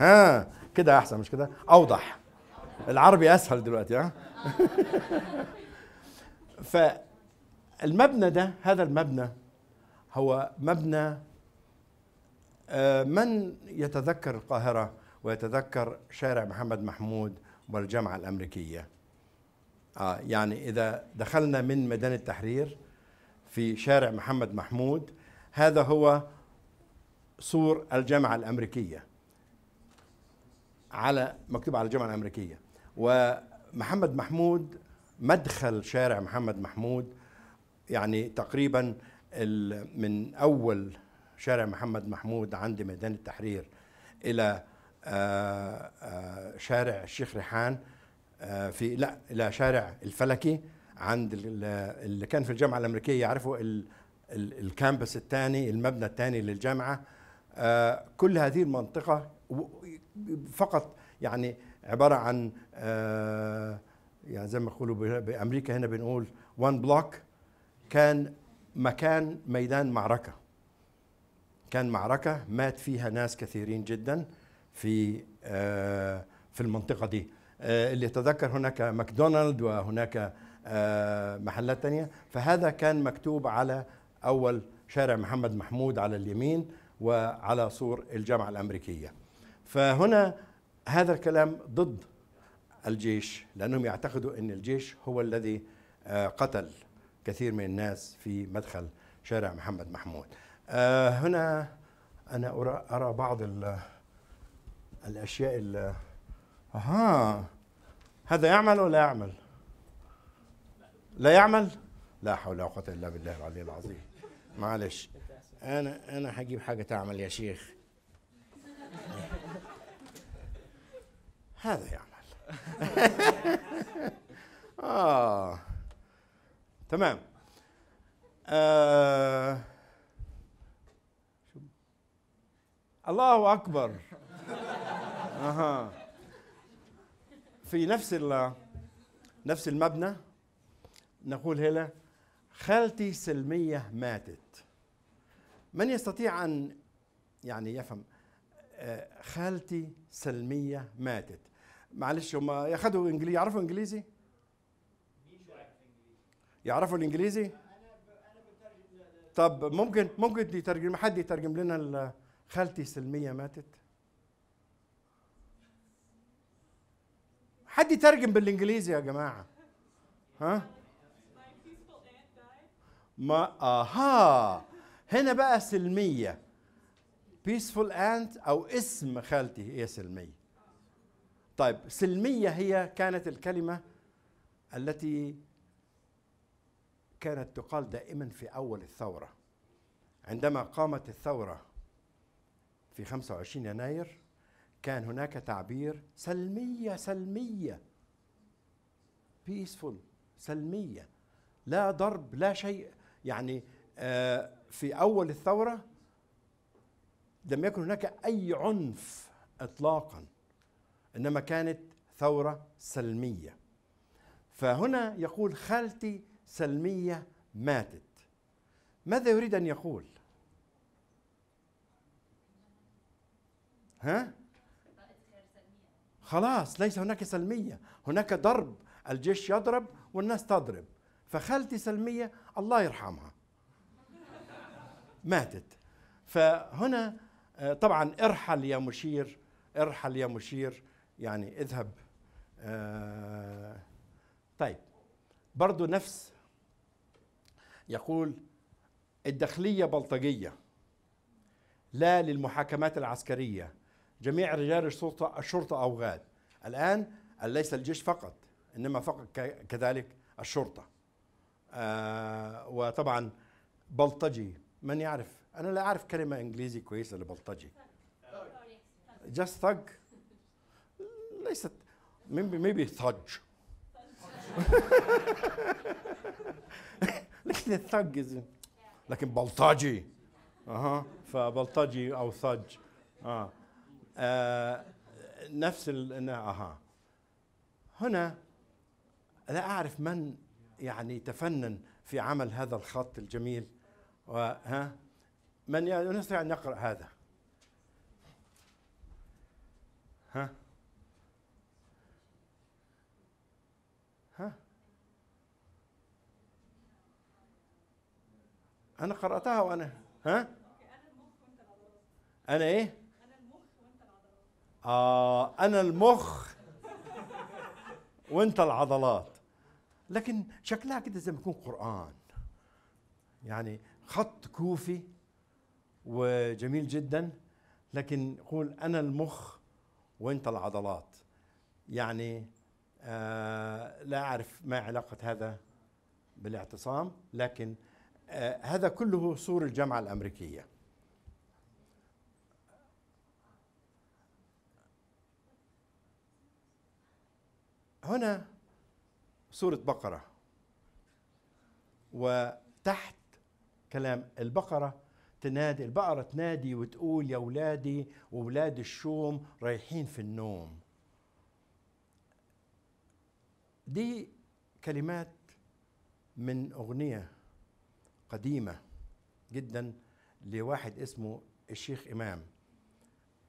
ها كده احسن مش كده؟ اوضح. العربي اسهل دلوقتي ها؟ فالمبنى ده، هذا المبنى هو مبنى من يتذكر القاهرة ويتذكر شارع محمد محمود والجامعة الأمريكية. يعني إذا دخلنا من ميدان التحرير في شارع محمد محمود، هذا هو سور الجامعة الأمريكية، على مكتوب على الجامعة الأمريكية. ومحمد محمود مدخل شارع محمد محمود، يعني تقريبا من أول شارع محمد محمود عند ميدان التحرير إلى شارع الشيخ ريحان، إلى شارع الفلكي عند اللي كان في الجامعة الأمريكية يعرفوا الكامبس الثاني، المبنى الثاني للجامعة. كل هذه المنطقة فقط يعني عبارة عن يعني زي ما يقولوا بأمريكا هنا بنقول وان بلوك، كان مكان ميدان معركة، كان معركة مات فيها ناس كثيرين جدا في المنطقة دي. اللي يتذكر هناك ماكدونالد وهناك محلات تانية. فهذا كان مكتوب على أول شارع محمد محمود على اليمين وعلى سور الجامعة الأمريكية. فهنا هذا الكلام ضد الجيش، لأنهم يعتقدوا أن الجيش هو الذي قتل كثير من الناس في مدخل شارع محمد محمود. هنا أنا أرى بعض الأشياء. هذا يعمل ولا يعمل؟ لا يعمل؟ لا حول ولا قوة إلا بالله العلي العظيم. معلش أنا هجيب حاجة تعمل يا شيخ. هذا يعمل. تمام. الله أكبر. في نفس المبنى نقول هنا خالتي سلمية ماتت. من يستطيع أن يعني يفهم خالتي سلمية ماتت؟ معلش هم ياخدوا انجليزي، يعرفوا انجليزي؟ يعرفوا الانجليزي؟ طب ممكن يترجم، حد يترجم لنا خالتي سلمية ماتت؟ حد يترجم بالانجليزي يا جماعة. ها؟ ما هنا بقى سلمية peaceful aunt، أو اسم خالتي هي سلمية. طيب سلمية هي كانت الكلمة التي كانت تقال دائما في أول الثورة، عندما قامت الثورة في 25 يناير كان هناك تعبير سلمية سلمية peaceful، سلمية، لا ضرب لا شيء. يعني في أول الثورة لم يكن هناك أي عنف إطلاقا، إنما كانت ثورة سلمية. فهنا يقول خالتي سلمية ماتت. ماذا يريد أن يقول؟ ها؟ خلاص ليس هناك سلمية، هناك ضرب، الجيش يضرب والناس تضرب. فخالتي سلمية الله يرحمها ماتت. فهنا طبعا ارحل يا مشير، ارحل يا مشير، يعني اذهب. طيب برضو نفس، يقول الداخلية بلطجية، لا للمحاكمات العسكرية، جميع رجال الشرطة أوغاد. الآن ليس الجيش فقط، إنما فقط كذلك الشرطة. وطبعا بلطجي، من يعرف؟ أنا لا أعرف كلمة إنجليزي كويسة لبلطجي. just thug، ليست maybe thug، لكن الثج، لكن بلطجي. فبلطجي أو ثج. نفس هنا لا أعرف من يعني تفنن في عمل هذا الخط الجميل. من يستطيع أن يقرأ هذا؟ ها أنا قرأتها وأنا ها؟ أنا إيه؟ أنا المخ وأنت العضلات. أنا المخ وأنت العضلات. لكن شكلها كده زي ما يكون قرآن. يعني خط كوفي وجميل جدا، لكن يقول أنا المخ وأنت العضلات. يعني لا أعرف ما علاقة هذا بالاعتصام، لكن هذا كله صور الجامعة الأمريكية. هنا سورة بقرة، وتحت كلام البقرة تنادي، البقرة تنادي وتقول يا ولادي وولاد الشوم رايحين في النوم. دي كلمات من أغنية قديمة جدا لواحد اسمه الشيخ إمام.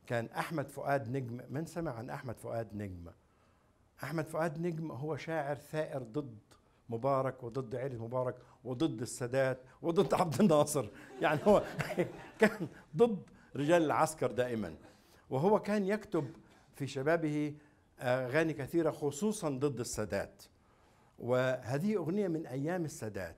كان أحمد فؤاد نجم، من سمع عن أحمد فؤاد نجم؟ أحمد فؤاد نجم هو شاعر ثائر ضد مبارك وضد عائلة مبارك وضد السادات وضد عبد الناصر، يعني هو كان ضد رجال العسكر دائما. وهو كان يكتب في شبابه أغاني كثيرة خصوصا ضد السادات، وهذه أغنية من أيام السادات.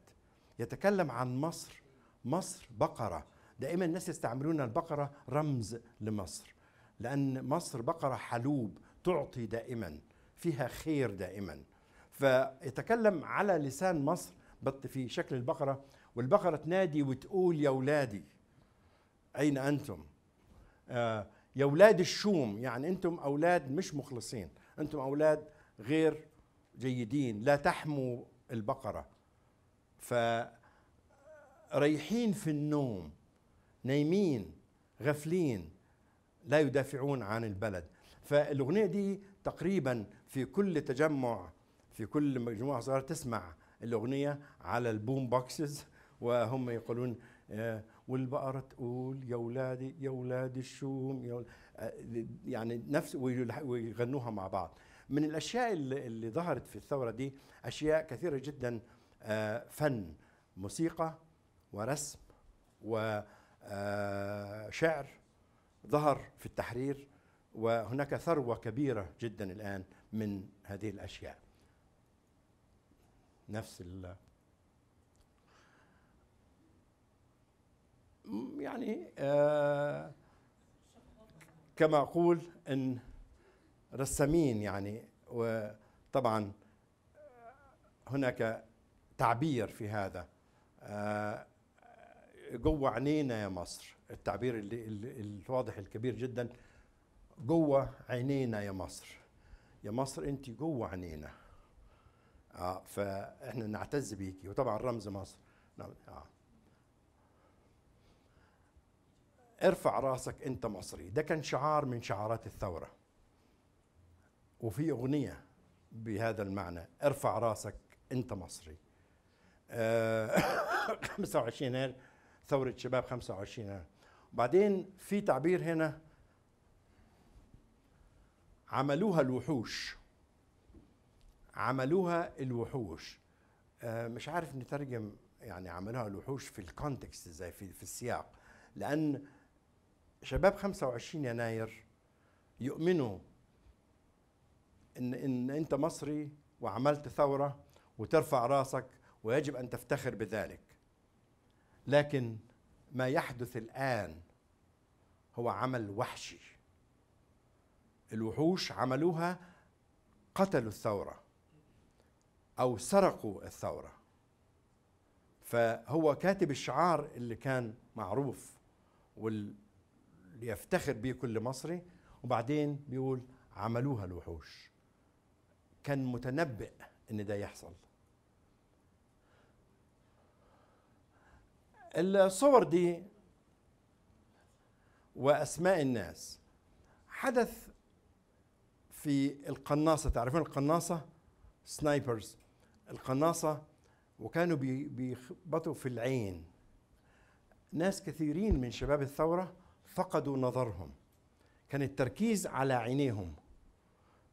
يتكلم عن مصر، مصر بقرة. دائما الناس يستعملون البقرة رمز لمصر، لأن مصر بقرة حلوب تعطي دائما، فيها خير دائما. فيتكلم على لسان مصر في شكل البقرة، والبقرة تنادي وتقول يا ولادي أين أنتم؟ يا ولاد الشوم، يعني أنتم أولاد مش مخلصين، أنتم أولاد غير جيدين، لا تحموا البقرة. فريحين في النوم، نايمين غافلين، لا يدافعون عن البلد. فالأغنية دي تقريبا في كل تجمع، في كل مجموعة صغيرة تسمع الأغنية على البوم بوكسز، وهم يقولون والبقرة تقول يا ولادي يا ولاد الشوم، يعني نفس، ويغنوها مع بعض. من الأشياء اللي ظهرت في الثورة دي أشياء كثيرة جدا، فن، موسيقى ورسم وشعر ظهر في التحرير، وهناك ثروة كبيرة جدا الآن من هذه الأشياء. نفس يعني كما أقول إن رسامين، يعني وطبعا هناك تعبير في هذا، جوه عينينا يا مصر، التعبير الواضح الكبير جدا، جوه عينينا يا مصر، يا مصر انت جوه عينينا، فاحنا نعتز بيكي. وطبعا رمز مصر، ارفع راسك انت مصري، ده كان شعار من شعارات الثورة. وفي أغنية بهذا المعنى، ارفع راسك انت مصري. 25 ثورة شباب 25. وبعدين في تعبير هنا عملوها الوحوش، عملوها الوحوش، مش عارف نترجم يعني عملوها الوحوش في الكونتكست ازاي، في السياق، لأن شباب 25 يؤمنوا إن أنت مصري وعملت ثورة وترفع راسك ويجب أن تفتخر بذلك. لكن ما يحدث الآن هو عمل وحشي. الوحوش عملوها، قتلوا الثورة أو سرقوا الثورة. فهو كاتب الشعار اللي كان معروف واللي يفتخر به كل مصري، وبعدين بيقول عملوها الوحوش. كان متنبئ إن ده يحصل. الصور دي وأسماء الناس حدث في القناصة. تعرفون القناصة؟ سنايبرز، القناصة، وكانوا بيخبطوا في العين. ناس كثيرين من شباب الثورة فقدوا نظرهم، كان التركيز على عينيهم،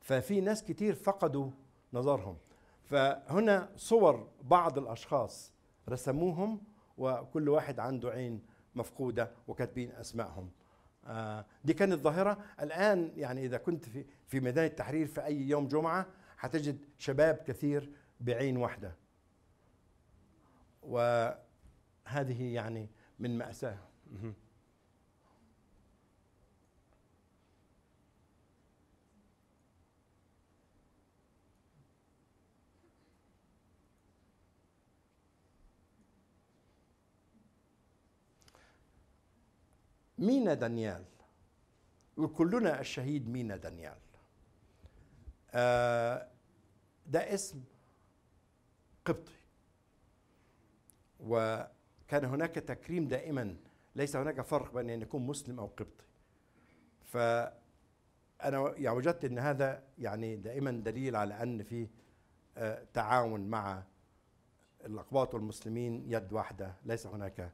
ففي ناس كتير فقدوا نظرهم. فهنا صور بعض الأشخاص رسموهم وكل واحد عنده عين مفقودة وكاتبين أسمائهم. دي كانت ظاهرة. الآن يعني إذا كنت في ميدان التحرير في أي يوم جمعة هتجد شباب كثير بعين واحدة، وهذه يعني من مأساة. مينا دانيال، وكلنا الشهيد مينا دانيال، ده اسم قبطي، وكان هناك تكريم دائما، ليس هناك فرق بين أن يكون مسلم أو قبطي. فأنا يعني وجدت أن هذا يعني دائما دليل على أن في تعاون مع الأقباط والمسلمين، يد واحدة، ليس هناك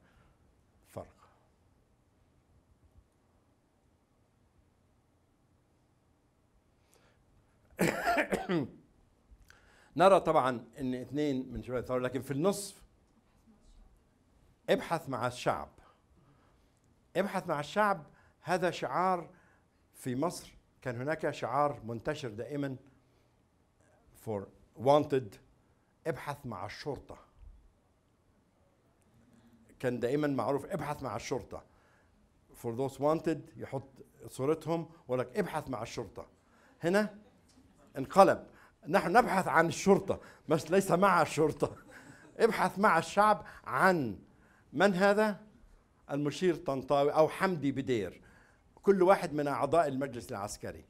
فرق. نرى طبعا ان اثنين من شباب الثورة، لكن في النصف ابحث مع الشعب. ابحث مع الشعب، هذا شعار في مصر، كان هناك شعار منتشر دائما for wanted، ابحث مع الشرطة، كان دائما معروف ابحث مع الشرطة for those wanted، يحط صورتهم ولك ابحث مع الشرطة. هنا انقلب، نحن نبحث عن الشرطة بس ليس مع الشرطة. ابحث مع الشعب عن من هذا؟ المشير طنطاوي أو حمدي بدير، كل واحد من أعضاء المجلس العسكري.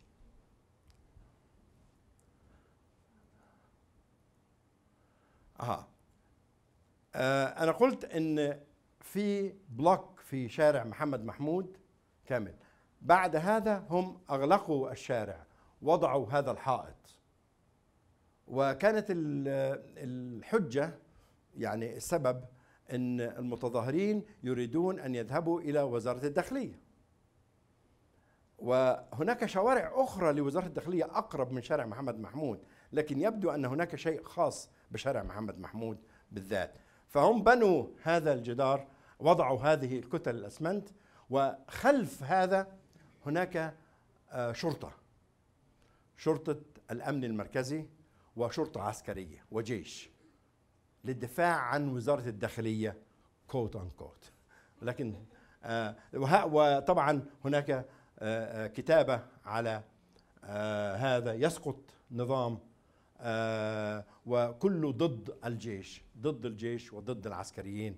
أنا قلت إن في بلوك في شارع محمد محمود كامل، بعد هذا هم أغلقوا الشارع، وضعوا هذا الحائط، وكانت الحجة يعني السبب أن المتظاهرين يريدون أن يذهبوا إلى وزارة الداخلية، وهناك شوارع أخرى لوزارة الداخلية أقرب من شارع محمد محمود، لكن يبدو أن هناك شيء خاص بشارع محمد محمود بالذات. فهم بنوا هذا الجدار، وضعوا هذه الكتل الأسمنت، وخلف هذا هناك شرطة الأمن المركزي وشرطة عسكرية وجيش للدفاع عن وزارة الداخلية كوت ان كوت. لكن وطبعا هناك كتابة على هذا، يسقط نظام، وكله ضد الجيش وضد العسكريين.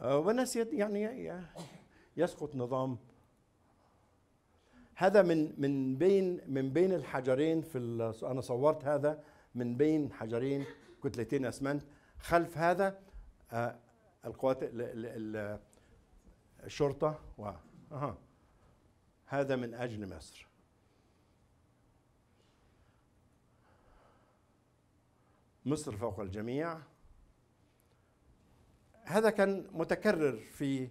والناس يعني يسقط نظام. هذا من بين الحجرين في انا صورت هذا من بين حجرين، كتلتين اسمنت، خلف هذا القوات الشرطه، هذا من اجل مصر. مصر فوق الجميع، هذا كان متكرر في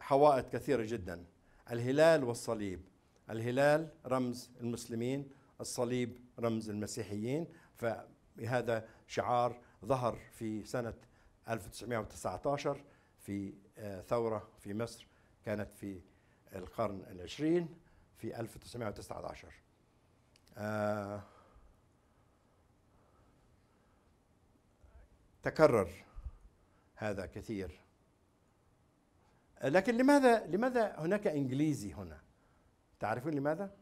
حوائط كثيره جدا. الهلال والصليب، الهلال رمز المسلمين، الصليب رمز المسيحيين، فهذا شعار ظهر في سنة 1919 في ثورة في مصر، كانت في القرن العشرين في 1919. تكرر هذا كثير. لكن لماذا هناك إنجليزي هنا؟ تعرفون لماذا؟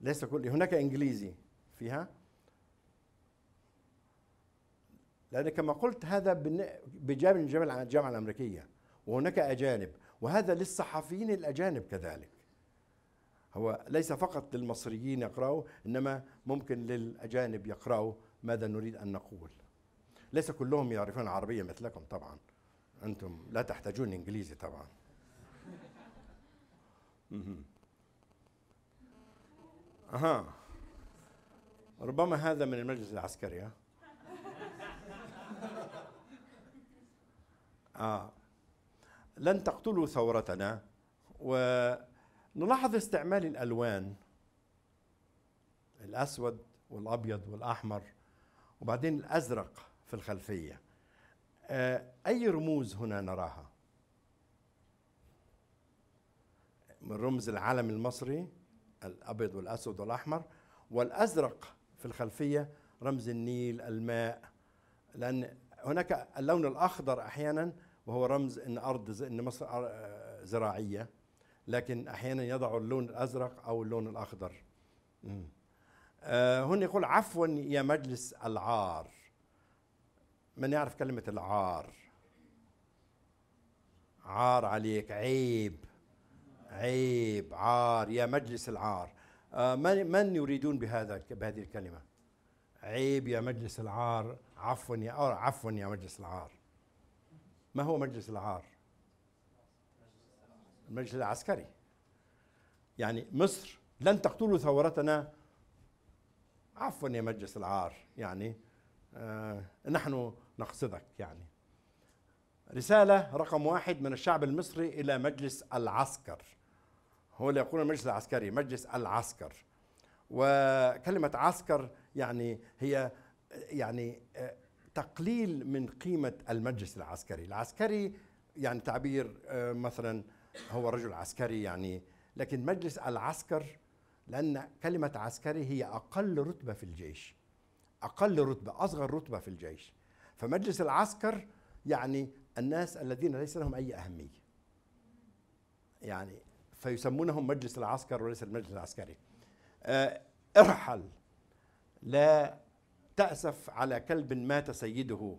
ليس كل هناك إنجليزي فيها، لأن كما قلت هذا بجانب الجامعة الأمريكية، وهناك أجانب، وهذا للصحفيين الأجانب كذلك، هو ليس فقط للمصريين يقرأوا، إنما ممكن للأجانب يقرأوا ماذا نريد أن نقول. ليس كلهم يعرفون العربية مثلكم طبعا، أنتم لا تحتاجون إنجليزي طبعا. ربما هذا من المجلس العسكري. لن تقتلوا ثورتنا. ونلاحظ استعمال الألوان الأسود والأبيض والأحمر وبعدين الأزرق في الخلفية. أي رموز هنا نراها؟ من رمز العلم المصري الأبيض والأسود والأحمر، والأزرق في الخلفية رمز النيل، الماء، لأن هناك اللون الأخضر أحيانا وهو رمز أن أرض أن مصر زراعية، لكن أحيانا يضع اللون الأزرق أو اللون الأخضر. هنا يقول عفوا يا مجلس العار. من يعرف كلمة العار؟ عار عليك، عيب عيب، عار يا مجلس العار. من يريدون بهذه الكلمة؟ عيب يا مجلس العار، عفوا يا عفوا يا مجلس العار. ما هو مجلس العار؟ المجلس العسكري. يعني مصر لن تقتلوا ثورتنا، عفوا يا مجلس العار، يعني نحن نقصدك. يعني رسالة رقم 1 من الشعب المصري إلى مجلس العسكر. هو اللي يقول المجلس العسكري، مجلس العسكر. وكلمة عسكر يعني هي يعني تقليل من قيمة المجلس العسكري. العسكري يعني تعبير مثلا هو رجل عسكري يعني، لكن مجلس العسكر لأن كلمة عسكري هي أقل رتبة في الجيش، أقل رتبة، أصغر رتبة في الجيش. فمجلس العسكر يعني الناس الذين ليس لهم أي أهمية، يعني فيسمونهم مجلس العسكر وليس المجلس العسكري. ارحل، لا تأسف على كلب مات سيده،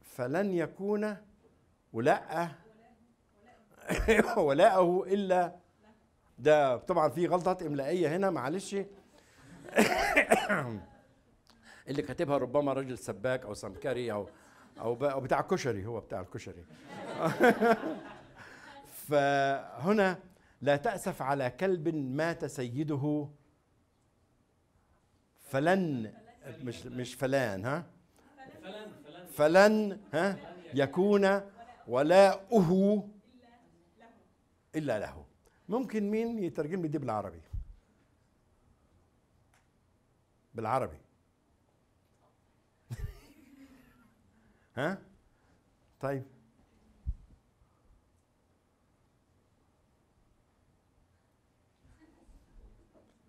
فلن يكون ولاءه إلا ده. طبعا في غلطة إملائية هنا، معلش اللي كاتبها ربما رجل سباك أو سمكري أو بتاع كشري، هو بتاع الكشري. فهنا لا تأسف على كلب مات سيده، فلن مش فلان، ها فلن ها يكون ولاؤه إلا له. ممكن مين يترجم لي دي بالعربي؟ بالعربي ها؟ طيب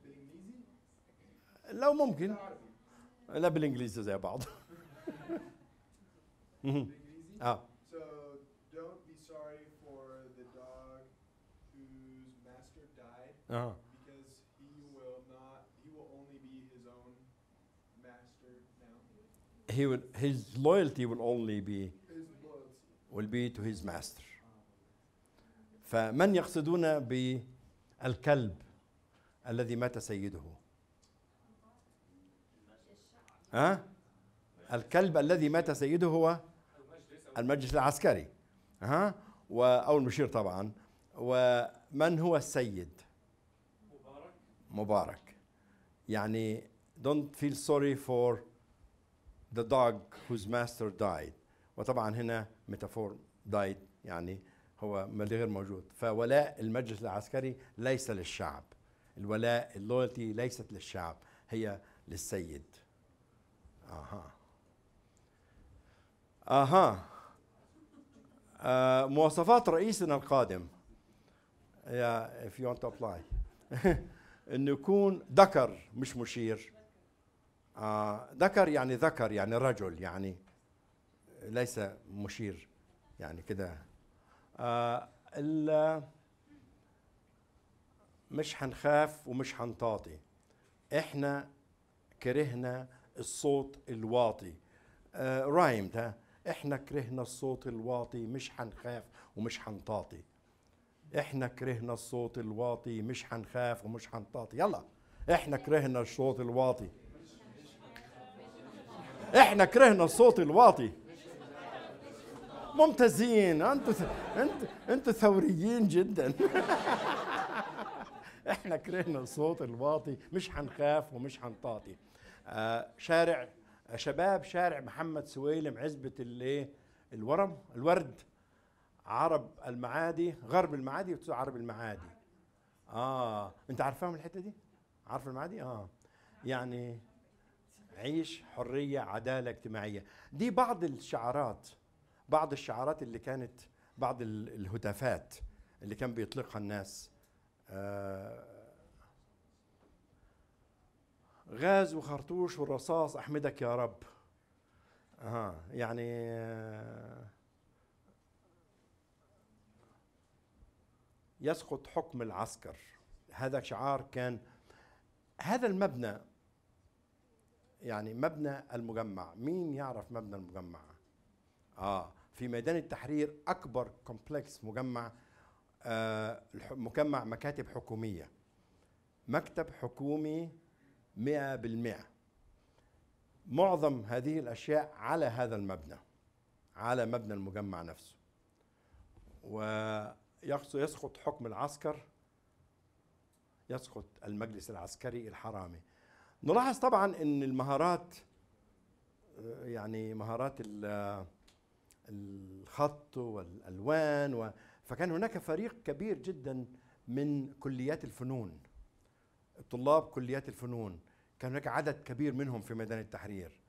بالانجليزي؟ لو ممكن لا بالانجليزي زي بعض. اه اه his loyalty will only be to his master. فمن يقصدون بالكلب الذي مات سيده؟ ها؟ الكلب الذي مات سيده هو المجلس العسكري، ها؟ أو المشير طبعا. ومن هو السيد؟ مبارك. يعني don't feel sorry for the dog whose master died. وطبعا هنا ميتافور died يعني هو غير موجود. فولاء المجلس العسكري ليس للشعب، الولاء اللويالتي ليست للشعب، هي للسيد. اها اها. مواصفات رئيسنا القادم if you want to apply انه يكون ذكر مش مشير. ذكر يعني ذكر يعني رجل، يعني ليس مشير يعني كده. مش هنخاف ومش هنطاطي، احنا كرهنا الصوت الواطي. رايمت، ها؟ احنا كرهنا الصوت الواطي مش هنخاف ومش هنطاطي، احنا كرهنا الصوت الواطي مش هنخاف ومش هنطاطي. يلا احنا كرهنا الصوت الواطي، احنا كرهنا الصوت الواطي. ممتازين، انتوا ثوريين جدا. احنا كرهنا الصوت الواطي مش هنخاف ومش هنطاطي. شارع شباب، شارع محمد سويلم، عزبة الورم، الورد، عرب المعادي، غرب المعادي، بتقول عرب المعادي. انت عارفاهم الحته دي؟ عارف المعادي؟ يعني عيش، حريه، عداله اجتماعيه. دي بعض الشعارات، بعض الشعارات اللي كانت، بعض الهتافات اللي كان بيطلقها الناس. غاز وخرطوش والرصاص، احمدك يا رب. يعني يسقط حكم العسكر، هذا شعار كان. هذا المبنى يعني مبنى المجمع، مين يعرف مبنى المجمع؟ في ميدان التحرير اكبر كومبلكس مجمع، مجمع مكاتب حكوميه، مكتب حكومي 100%. معظم هذه الاشياء على هذا المبنى، على مبنى المجمع نفسه. ويسقط حكم العسكر، يسقط المجلس العسكري الحرامي. نلاحظ طبعا ان المهارات، يعني مهارات الخط والالوان فكان هناك فريق كبير جدا من كليات الفنون، طلاب كليات الفنون، كان هناك عدد كبير منهم في ميدان التحرير،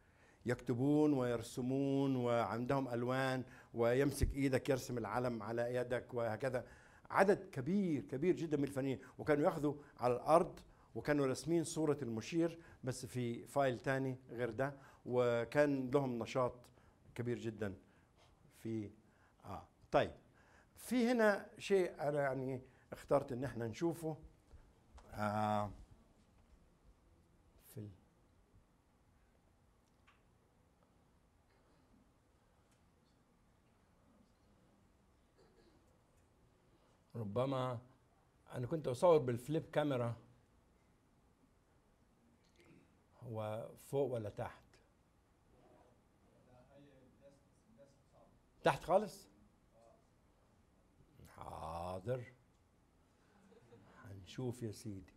يكتبون ويرسمون وعندهم ألوان، ويمسك إيدك يرسم العلم على يدك وهكذا. عدد كبير كبير جدا من الفنانين، وكانوا يأخذوا على الأرض وكانوا راسمين صورة المشير بس في فايل تاني غير ده، وكان لهم نشاط كبير جدا في طيب، في هنا شيء أنا يعني اخترت إن احنا نشوفه في ربما أنا كنت أصور بالفليب كاميرا، هو فوق ولا تحت؟ تحت خالص؟ حاضر، هنشوف يا سيدي.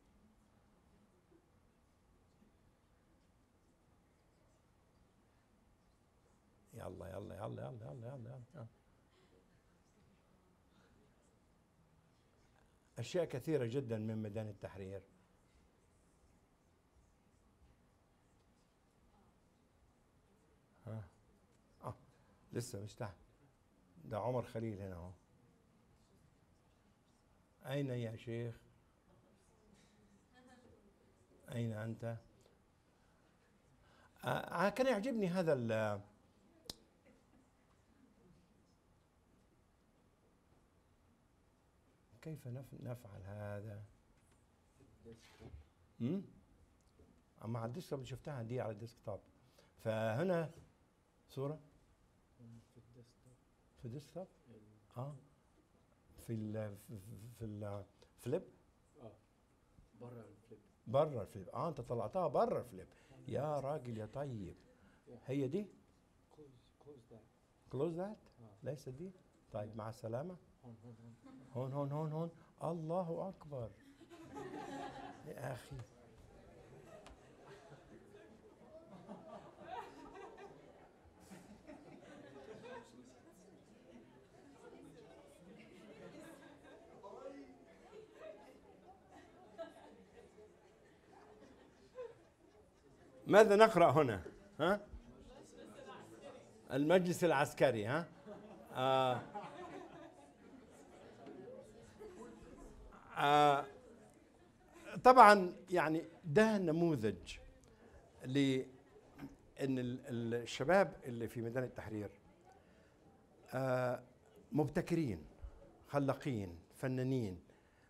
يلا يلا يلا يلا يلا يلا يلا يلا. أشياء كثيرة جدا من ميدان التحرير. لسه مش تحت. ده عمر خليل هنا اهو. أين يا شيخ؟ أين أنت؟ كان يعجبني هذا كيف نفعل هذا؟ أما على الديسك توب شفتها دي، على الديسك توب. فهنا صورة في الديسك توب، في ال في الفليب، بره الفليب، بره الفليب. انت طلعتها بره الفليب يا راجل يا طيب. هي دي كلوز ذات، ليست دي. طيب مع السلامة. هون هون هون هون. الله أكبر يا أخي. ماذا نقرأ هنا؟ ها؟ المجلس العسكري. ها؟ طبعا يعني ده نموذج لأن الشباب اللي في ميدان التحرير مبتكرين، خلاقين، فنانين،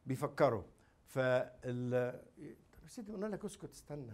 بيفكروا. سيدي قلنا لك اسكت استنى.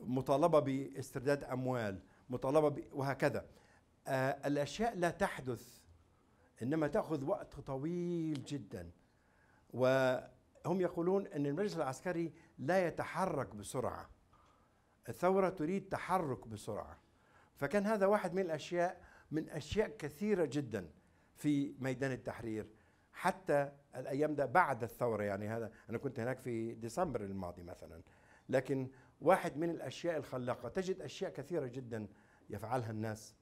مطالبة باسترداد أموال، مطالبة وهكذا. الأشياء لا تحدث، إنما تأخذ وقت طويل جدا. وهم يقولون أن المجلس العسكري لا يتحرك بسرعة، الثورة تريد تحرك بسرعة. فكان هذا واحد من الأشياء، من أشياء كثيرة جدا في ميدان التحرير حتى الأيام ده بعد الثورة. يعني هذا أنا كنت هناك في ديسمبر الماضي مثلا، لكن واحد من الأشياء الخلاقة، تجد أشياء كثيرة جدا يفعلها الناس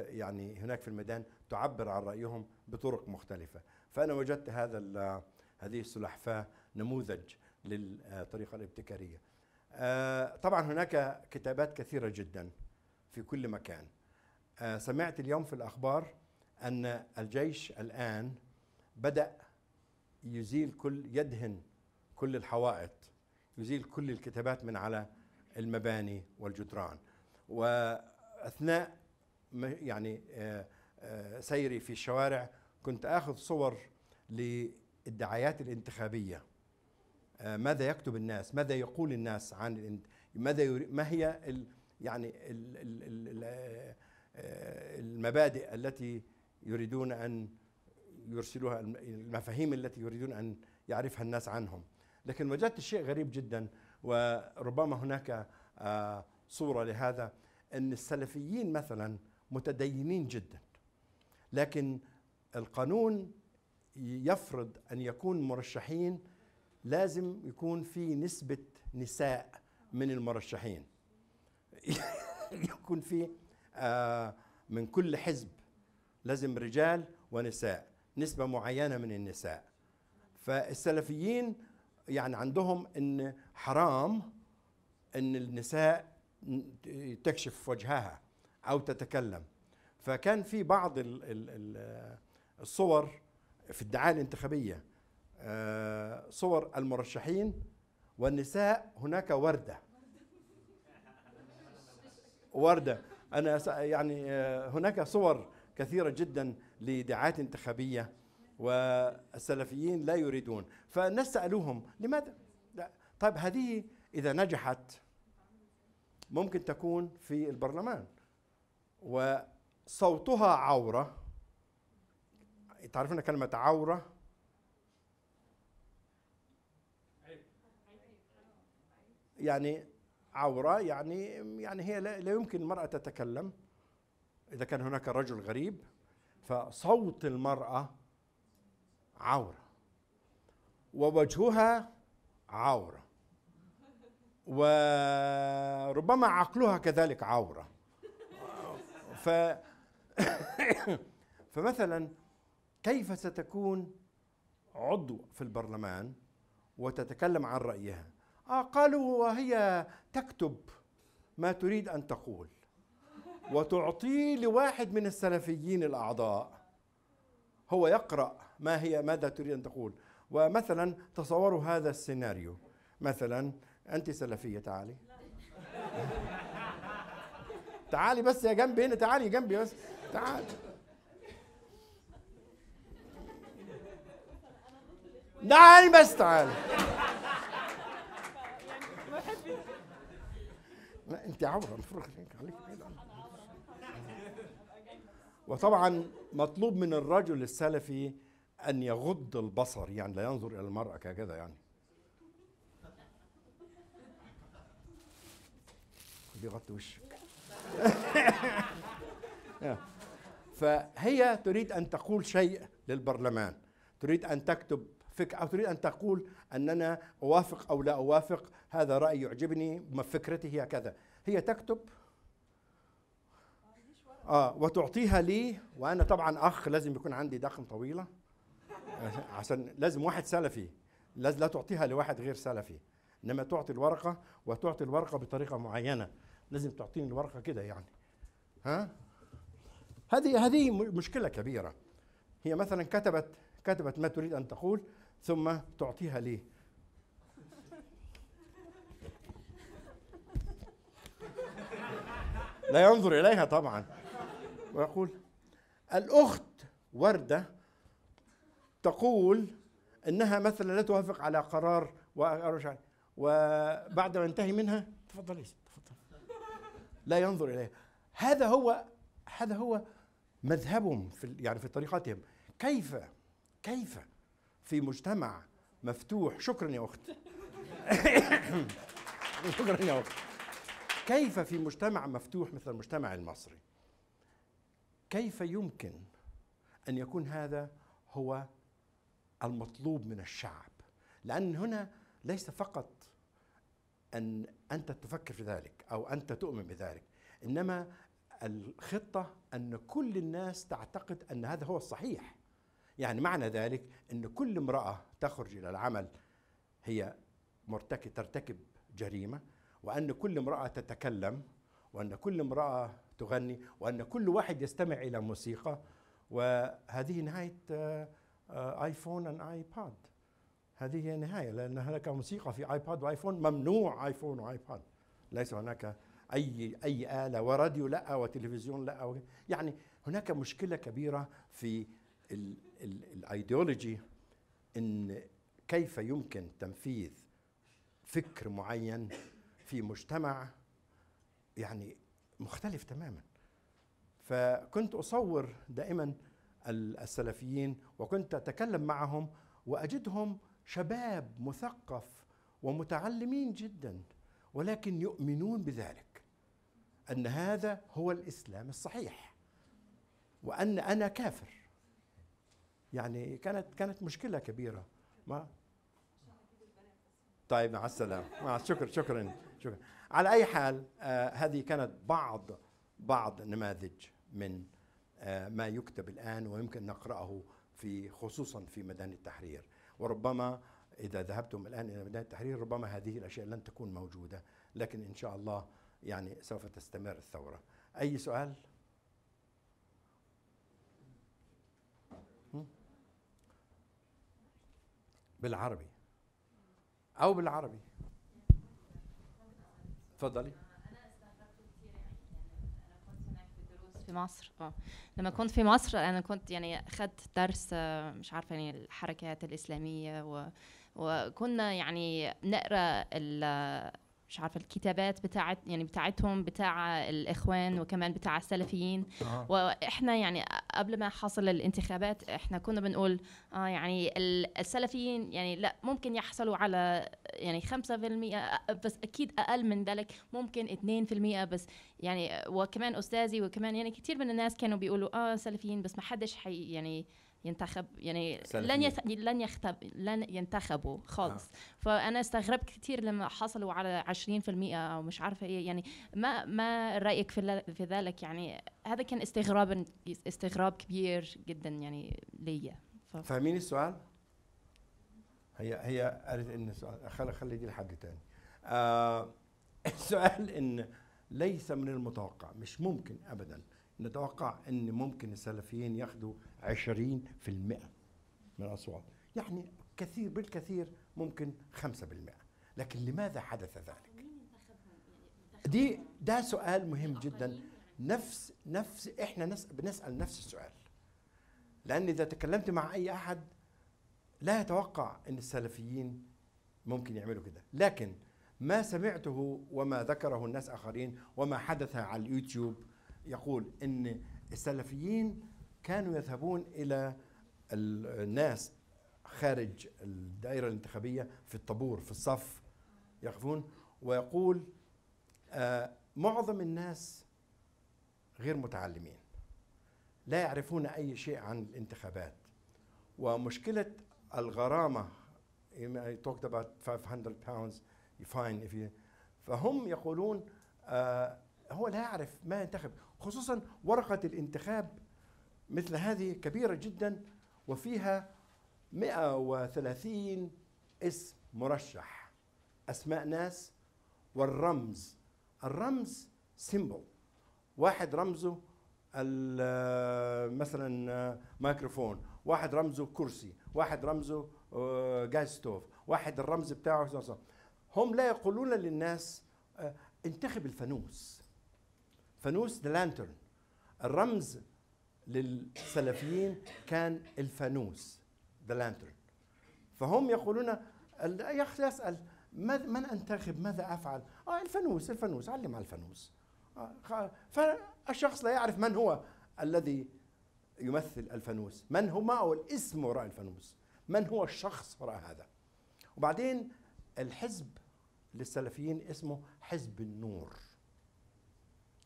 يعني هناك في الميدان تعبر عن رأيهم بطرق مختلفة. فأنا وجدت هذه السلحفاة نموذج للطريقة الابتكارية. طبعا هناك كتابات كثيرة جدا في كل مكان. سمعت اليوم في الأخبار أن الجيش الآن بدأ يدهن كل الحوائط، يزيل كل الكتابات من على المباني والجدران. وأثناء يعني سيري في الشوارع كنت آخذ صور للدعايات الانتخابية، ماذا يكتب الناس، ماذا يقول الناس عن ما هي يعني المبادئ التي يريدون أن يرسلوها، المفاهيم التي يريدون أن يعرفها الناس عنهم. لكن وجدت شيء غريب جدا، وربما هناك صورة لهذا، أن السلفيين مثلا متدينين جدا، لكن القانون يفرض أن يكون مرشحين لازم يكون في نسبة نساء من المرشحين يكون في من كل حزب لازم رجال ونساء، نسبة معينة من النساء. فالسلفيين يعني عندهم أن حرام أن النساء تكشف وجهها أو تتكلم. فكان في بعض الصور في الدعاية الانتخابية، صور المرشحين والنساء، هناك وردة. أنا يعني هناك صور كثيرة جدا لدعايات انتخابية والسلفيين لا يريدون. فالناس سألوهم لماذا؟ لا. طيب هذه إذا نجحت ممكن تكون في البرلمان وصوتها عورة. تعرفون كلمة عورة؟ يعني عورة يعني هي لا يمكن المرأة تتكلم إذا كان هناك رجل غريب، فصوت المرأة عورة ووجهها عورة وربما عقلها كذلك عورة. فمثلا كيف ستكون عضو في البرلمان وتتكلم عن رأيها؟ قالوا وهي تكتب ما تريد أن تقول وتعطيه لواحد من السلفيين الأعضاء، هو يقرأ ماذا تريد أن تقول. ومثلا تصوروا هذا السيناريو، مثلا أنت سلفية، تعالي تعالي بس يا جنبي هنا، تعالي جنبي بس، تعالي تعالي بس، تعالي لا أنت عورة مفروغ عليك. وطبعا مطلوب من الرجل السلفي أن يغض البصر، يعني لا ينظر إلى المرأة كذا. يعني خليه يغطي وشك فهي تريد أن تقول شيء للبرلمان، تريد أن تكتب فكرة، أو تريد أن تقول أننا أوافق أو لا أوافق، هذا رأي يعجبني، فكرتي هي كذا. هي تكتب وتعطيها لي، وأنا طبعا أخ لازم يكون عندي دقن طويلة عشان لازم واحد سلفي، لازم لا تعطيها لواحد غير سلفي، إنما تعطي الورقة، وتعطي الورقة بطريقة معينة، لازم تعطيني الورقة كده يعني. هذه مشكلة كبيرة. هي مثلا كتبت ما تريد أن تقول ثم تعطيها لي. لا ينظر إليها طبعا، ويقول الأخت وردة تقول أنها مثلا لا توافق على قرار، وبعد ما انتهي منها تفضلي لا ينظر إليها. هذا هو هذا هو مذهبهم في يعني في طريقتهم. كيف في مجتمع مفتوح، شكرا يا أخت شكرا يا أخت، كيف في مجتمع مفتوح مثل المجتمع المصري كيف يمكن أن يكون هذا هو المطلوب من الشعب؟ لأن هنا ليس فقط أن أنت تفكر في ذلك أو أنت تؤمن بذلك، إنما الخطة أن كل الناس تعتقد أن هذا هو الصحيح. يعني معنى ذلك أن كل امرأة تخرج إلى العمل هي ترتكب جريمة، وأن كل امرأة تتكلم، وأن كل امرأة تغني، وأن كل واحد يستمع إلى موسيقى. وهذه نهاية آيفون وآيباد، هذه هي النهاية، لأن هناك موسيقى في آيباد وآيفون، ممنوع آيفون وآيباد، ليس هناك أي آلة، وراديو لا، وتلفزيون لا، يعني هناك مشكلة كبيرة في الايديولوجي، إن كيف يمكن تنفيذ فكر معين في مجتمع يعني مختلف تماما. فكنت أصور دائما السلفيين وكنت أتكلم معهم وأجدهم شباب مثقف ومتعلمين جدا، ولكن يؤمنون بذلك، أن هذا هو الإسلام الصحيح وأن أنا كافر. يعني كانت مشكلة كبيرة. ما طيب، مع السلامة، مع الشكر، شكرا. على أي حال هذه كانت بعض نماذج من ما يكتب الآن ويمكن نقرأه خصوصا في ميدان التحرير. وربما إذا ذهبتم الآن إلى ميدان التحرير ربما هذه الأشياء لن تكون موجودة، لكن إن شاء الله يعني سوف تستمر الثورة. أي سؤال؟ بالعربي أو بالعربي، تفضلي. في مصر لما كنت في مصر انا كنت يعني اخذت درس مش عارفه يعني الحركات الاسلاميه، وكنا يعني نقرا مش عارفه الكتابات بتاعتهم، بتاع الاخوان وكمان بتاع السلفيين. واحنا يعني قبل ما حصل الانتخابات احنا كنا بنقول يعني السلفيين يعني لا ممكن يحصلوا على يعني 5%، بس اكيد اقل من ذلك، ممكن 2% بس يعني. وكمان استاذي وكمان يعني كثير من الناس كانوا بيقولوا سلفيين بس ما حدش يعني ينتخب، يعني لن ينتخبوا خالص. فانا استغربت كثير لما حصلوا على 20% او مش عارفه ايه. يعني ما رايك في ذلك؟ يعني هذا كان استغراب كبير جدا يعني ليا. فاهمين السؤال؟ هي قالت ان السؤال، خلي دي لحد ثاني. السؤال ان ليس من المتوقع، مش ممكن ابدا نتوقع ان ممكن السلفيين ياخدوا 20% من الأصوات، يعني كثير بالكثير ممكن 5%، لكن لماذا حدث ذلك؟ ده سؤال مهم جدا. نفس احنا بنسأل نفس السؤال، لأن إذا تكلمت مع أي أحد لا يتوقع أن السلفيين ممكن يعملوا كده، لكن ما سمعته وما ذكره الناس آخرين وما حدث على اليوتيوب يقول أن السلفيين كانوا يذهبون إلى الناس خارج الدائرة الانتخابية في الطابور في الصف يقفون، ويقول معظم الناس غير متعلمين لا يعرفون أي شيء عن الانتخابات، ومشكلة الغرامة talked about 500 pounds fine if you. فهم يقولون هو لا يعرف ما ينتخب، خصوصا ورقة الانتخاب مثل هذه كبيرة جدا وفيها 130 اسم مرشح، أسماء ناس، والرمز، الرمز سيمبل واحد رمزه مثلا مايكروفون، واحد رمزه كرسي، واحد رمزه غاز ستوف، واحد الرمز بتاعه. هم لا يقولون للناس انتخب الفانوس، فانوس ذا لانترن. الرمز للسلفيين كان الفانوس ذا لانترن، فهم يقولون يا أخي أسأل من أنتخب، ماذا أفعل؟ الفانوس، علم على الفانوس. فالشخص لا يعرف من هو الذي يمثل الفانوس، من هو، ما هو الاسم وراء الفانوس، من هو الشخص وراء هذا. وبعدين الحزب للسلفيين اسمه حزب النور،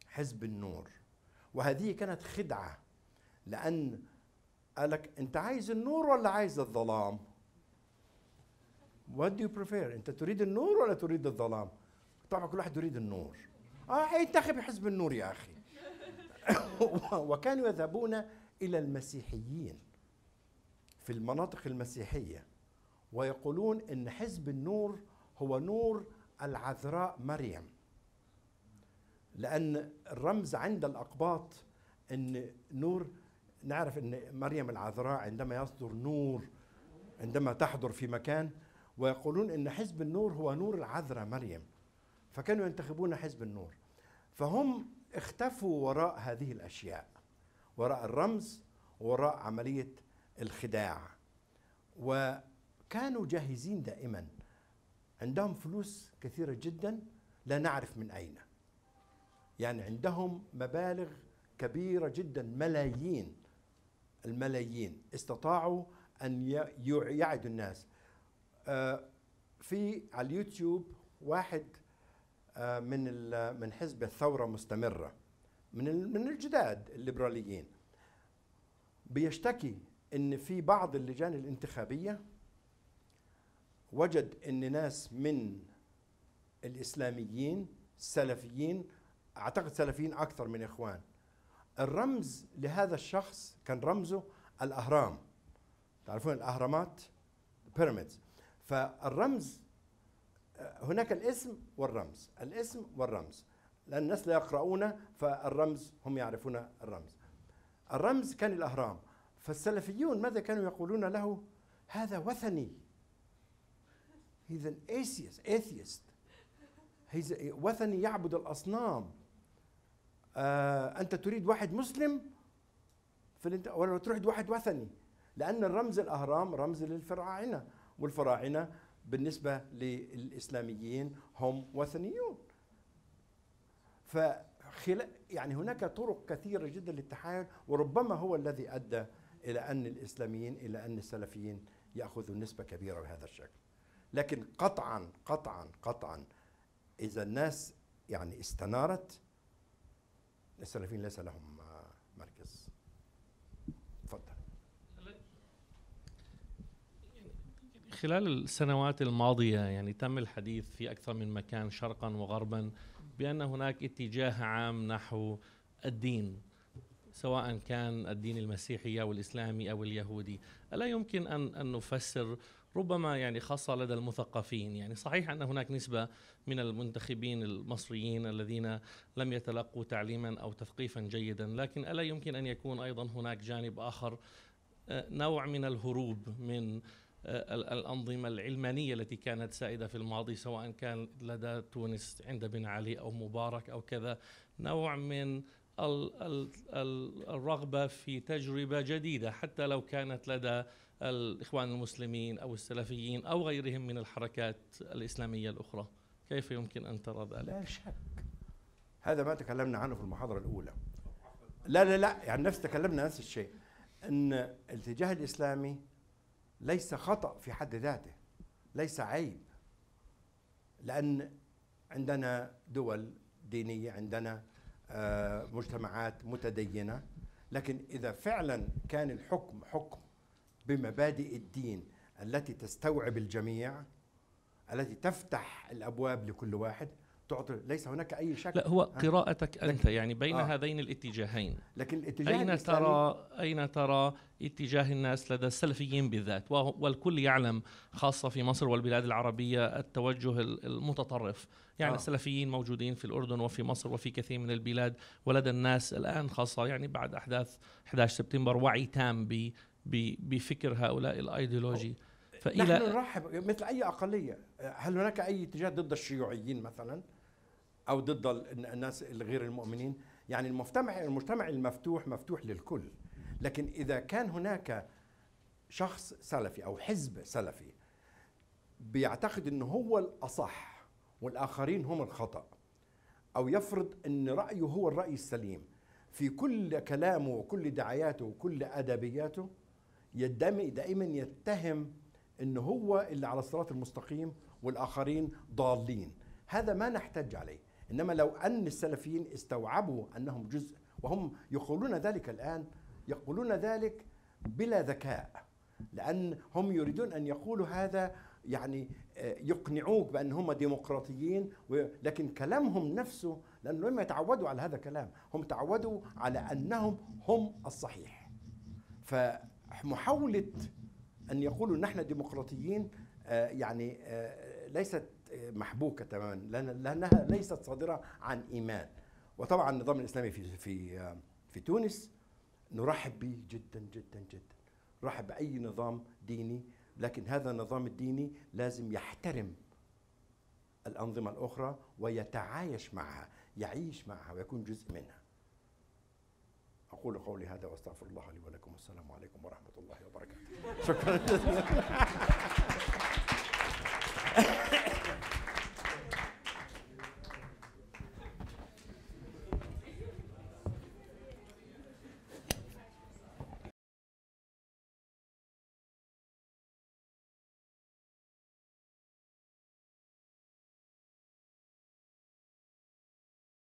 حزب النور. وهذه كانت خدعة، لأن قالك أنت عايز النور ولا عايز الظلام؟ What do you prefer؟ أنت تريد النور ولا تريد الظلام؟ طبعا كل واحد يريد النور. انتخب حزب النور يا أخي. وكانوا يذهبون إلى المسيحيين في المناطق المسيحية ويقولون إن حزب النور هو نور العذراء مريم، لأن الرمز عند الأقباط إن نور، نعرف إن مريم العذراء عندما يصدر نور، عندما تحضر في مكان، ويقولون إن حزب النور هو نور العذراء مريم، فكانوا ينتخبون حزب النور. فهم اختفوا وراء هذه الأشياء، وراء الرمز وراء عملية الخداع، وكانوا جاهزين دائما، عندهم فلوس كثيرة جدا لا نعرف من أين، يعني عندهم مبالغ كبيرة جدا، ملايين الملايين، استطاعوا أن يعيدوا الناس. في على اليوتيوب واحد من حزب الثورة مستمرة، من الجداد الليبراليين، بيشتكي إن في بعض اللجان الانتخابية وجد إن ناس من الإسلاميين السلفيين، أعتقد سلفيين أكثر من إخوان، الرمز لهذا الشخص كان رمزه الأهرام، تعرفون الأهرامات، بيراميدز، فالرمز هناك الاسم والرمز، الاسم والرمز، لأن الناس لا يقرؤون، فالرمز هم يعرفون الرمز. الرمز كان الأهرام، فالسلفيون ماذا كانوا يقولون له؟ هذا وثني. He's an atheist. وثني يعبد الأصنام. أنت تريد واحد مسلم ولا تريد واحد وثني؟ لأن الرمز الأهرام رمز للفراعنة، والفراعنة بالنسبة للإسلاميين هم وثنيون. يعني هناك طرق كثيرة جدا للتحايل، وربما هو الذي أدى إلى أن الإسلاميين، إلى أن السلفيين يأخذوا نسبة كبيرة بهذا الشكل. لكن قطعا قطعا قطعا إذا الناس يعني استنارت، السلفيين ليس لهم مركز. تفضل. خلال السنوات الماضية يعني تم الحديث في أكثر من مكان شرقا وغربا بأن هناك اتجاه عام نحو الدين، سواء كان الدين المسيحي أو الإسلامي أو اليهودي. ألا يمكن أن نفسر ربما يعني خاصة لدى المثقفين، يعني صحيح أن هناك نسبة من المنتخبين المصريين الذين لم يتلقوا تعليما أو تثقيفا جيدا، لكن ألا يمكن أن يكون أيضا هناك جانب آخر، نوع من الهروب من الأنظمة العلمانية التي كانت سائدة في الماضي، سواء كان لدى تونس عند بن علي أو مبارك أو كذا، نوع من الرغبة في تجربة جديدة حتى لو كانت لدى الإخوان المسلمين أو السلفيين أو غيرهم من الحركات الإسلامية الأخرى؟ كيف يمكن أن ترى ذلك؟ لا شك، هذا ما تكلمنا عنه في المحاضرة الأولى. لا لا لا، يعني تكلمنا نفس الشيء، أن الاتجاه الإسلامي ليس خطأ في حد ذاته، ليس عيب، لأن عندنا دول دينية، عندنا مجتمعات متدينة، لكن إذا فعلا كان الحكم حكم بمبادئ الدين التي تستوعب الجميع، التي تفتح الأبواب لكل واحد، تعطي، ليس هناك أي شك. لا، هو قراءتك أنت يعني بين هذين الاتجاهين، لكن الاتجاه أين ترى اتجاه الناس لدى السلفيين بالذات؟ والكل يعلم خاصة في مصر والبلاد العربية التوجه المتطرف، يعني السلفيين موجودين في الأردن وفي مصر وفي كثير من البلاد، ولدى الناس الآن خاصة يعني بعد أحداث 11 سبتمبر وعي تام بفكر هؤلاء الأيديولوجي. نحن نرحب مثل أي أقلية. هل هناك أي اتجاه ضد الشيوعيين مثلا أو ضد الناس الغير المؤمنين؟ يعني المجتمع المفتوح مفتوح للكل، لكن إذا كان هناك شخص سلفي أو حزب سلفي بيعتقد أنه هو الأصح والآخرين هم الخطأ، أو يفرض أن رأيه هو الرأي السليم في كل كلامه وكل دعاياته وكل أدبياته، دائما يتهم أنه هو اللي على الصراط المستقيم والآخرين ضالين. هذا ما نحتج عليه، إنما لو أن السلفيين استوعبوا أنهم جزء، وهم يقولون ذلك الآن، يقولون ذلك بلا ذكاء، لأن هم يريدون أن يقولوا هذا يعني يقنعوك بأن هم ديمقراطيين، لكن كلامهم نفسه لأنه لما يتعودوا على هذا الكلام، هم تعودوا على أنهم هم الصحيح. فمحاولة أن يقولوا نحن ديمقراطيين يعني ليست محبوكة تماما، لأنها ليست صادرة عن إيمان. وطبعا النظام الإسلامي في تونس نرحب به جدا جدا جدا، نرحب بأي نظام ديني، لكن هذا النظام الديني لازم يحترم الأنظمة الأخرى ويتعايش معها، يعيش معها ويكون جزء منها. أقول قولي هذا وأستغفر الله لي ولكم، والسلام عليكم ورحمة الله وبركاته. شكرا جزيلا.